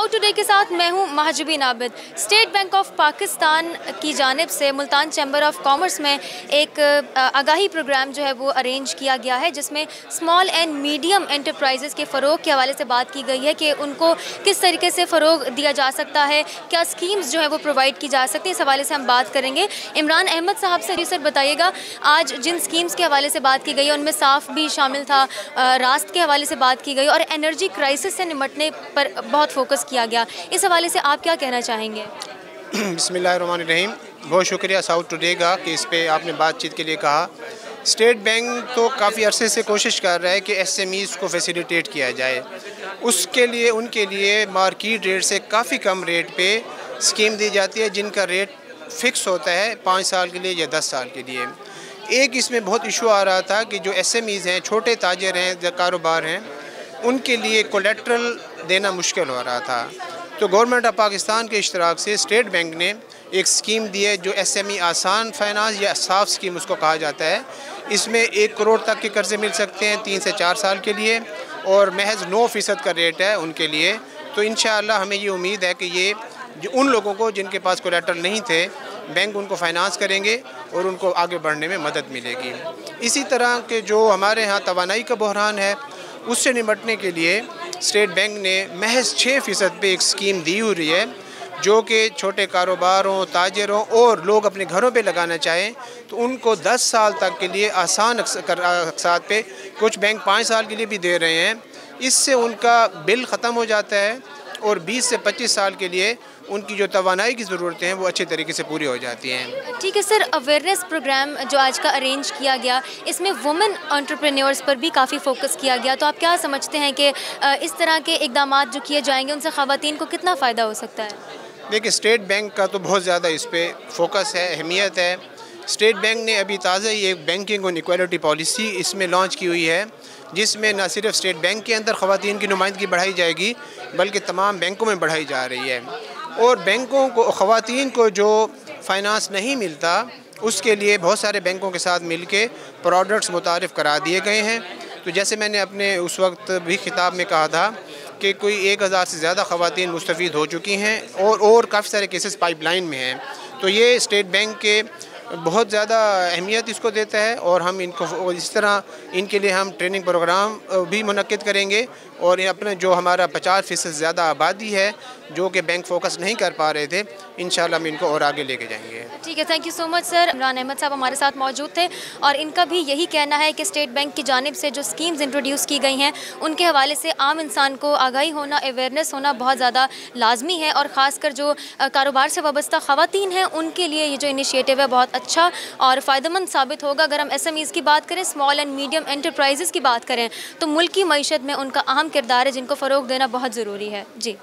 South today के साथ मैं हूं Mahjabeen Abid. State bank of Pakistan की जानिब से मुल्तान चैंबर ऑफ़ कॉमर्स में एक आगाही प्रोग्राम जो है वो अरेंज किया गया है, जिसमें स्मॉल एंड मीडियम एंटरप्राइजेज़ के फ़रोग के हवाले से बात की गई है कि उनको किस तरीके से फ़रोग दिया जा सकता है, क्या स्कीम्स जो है वो प्रोवाइड की जा सकती है। इस हवाले से हम बात करेंगे इमरान अहमद साहब से। जी सर, बताइएगा आज जिन स्कीम्स के हवाले से बात की गई है उनमें साफ भी शामिल था, रास्त के हवाले से बात की गई और एनर्जी क्राइसिस से निपटने पर बहुत फोकस किया गया। इस हवाले से आप क्या कहना चाहेंगे? बिस्मिल्लाहिर्रहमानिर्रहीम। बहुत शुक्रिया साउथ टुडे का कि इस पे आपने बातचीत के लिए कहा। स्टेट बैंक तो काफ़ी अरसे से कोशिश कर रहा है कि एसएमईज़ को फैसिलिटेट किया जाए, उसके लिए उनके लिए मार्केट रेट से काफ़ी कम रेट पे स्कीम दी जाती है, जिनका रेट फिक्स होता है 5 साल के लिए या 10 साल के लिए। एक इसमें बहुत इशू आ रहा था कि जो एसएमईज़ हैं, छोटे ताजर हैं, कारोबार हैं, उनके लिए कोलेट्रल देना मुश्किल हो रहा था। तो गवर्नमेंट ऑफ पाकिस्तान के इश्तराक से स्टेट बैंक ने एक स्कीम दी है जो एसएमई आसान फाइनेंस या साफ स्कीम उसको कहा जाता है। इसमें 1 करोड़ तक के कर्जे मिल सकते हैं 3 से 4 साल के लिए और महज 9% का रेट है उनके लिए। तो इंशाअल्लाह हमें ये उम्मीद है कि ये जो उन लोगों को जिनके पास कोलेटरल नहीं थे, बैंक उनको फाइनेंस करेंगे और उनको आगे बढ़ने में मदद मिलेगी। इसी तरह के जो हमारे यहाँ तवानाई का बहरान है, उससे निपटने के लिए स्टेट बैंक ने महज 6% पे एक स्कीम दी हुई है, जो कि छोटे कारोबारों, ताजरों और लोग अपने घरों पे लगाना चाहें तो उनको 10 साल तक के लिए आसान अकसाद पे, कुछ बैंक 5 साल के लिए भी दे रहे हैं। इससे उनका बिल ख़त्म हो जाता है और 20 से 25 साल के लिए उनकी जो तवानाई की ज़रूरतें हैं वो अच्छे तरीके से पूरी हो जाती हैं। ठीक है सर, अवेयरनेस प्रोग्राम जो आज का अरेंज किया गया, इसमें वुमेन एंटरप्रेन्योर्स पर भी काफ़ी फोकस किया गया। तो आप क्या समझते हैं कि इस तरह के इकदामात जो किए जाएंगे उनसे ख़वातीन को कितना फ़ायदा हो सकता है? देखिए, स्टेट बैंक का तो बहुत ज़्यादा इस पर फोकस है, अहमियत है। स्टेट बैंक ने अभी ताज़ा ही एक बैंकिंग और इक्वालिटी पॉलिसी इसमें लॉन्च की हुई है, जिसमें न सिर्फ स्टेट बैंक के अंदर ख़वातीन की नुमाइंदगी बढ़ाई जाएगी बल्कि तमाम बैंकों में बढ़ाई जा रही है। और बैंकों को, ख़वातीन को जो फाइनेंस नहीं मिलता, उसके लिए बहुत सारे बैंकों के साथ मिलके प्रोडक्ट्स मुतारिफ़ करा दिए गए हैं। तो जैसे मैंने अपने उस वक्त भी ख़िताब में कहा था कि कोई 1000 से ज़्यादा ख़वातीन मुस्तफ़ीद हो चुकी हैं और काफ़ी सारे केसेस पाइपलाइन में हैं। तो ये स्टेट बैंक के बहुत ज़्यादा अहमियत इसको देता है और हम इनको इस तरह इनके लिए हम ट्रेनिंग प्रोग्राम भी मुनक्किद करेंगे। और अपने जो हमारा 50% ज़्यादा आबादी है जो कि बैंक फोकस नहीं कर पा रहे थे, इंशाल्लाह हम इनको और आगे लेके जाएंगे। ठीक है, thank you so much sir. Imran Ahmed साहब हमारे साथ मौजूद थे और इनका भी यही कहना है कि स्टेट बैंक की जानिब से जो स्कीम्स इंट्रोड्यूस की गई हैं उनके हवाले से आम इंसान को आगाही होना, अवेयरनेस होना बहुत ज़्यादा लाजमी है और ख़ासकर जो कारोबार से वाबस्ता ख़वातीन हैं उनके लिए ये जो इनिशिएटिव है बहुत अच्छा और फ़ायदेमंद साबित होगा। अगर हम एसएमईज़ की बात करें, स्मॉल एंड मीडियम एंटरप्राइजेज़ की बात करें, तो मुल्क की मईशत में उनका अहम किरदार है जिनको फ़रोग देना बहुत ज़रूरी है। जी।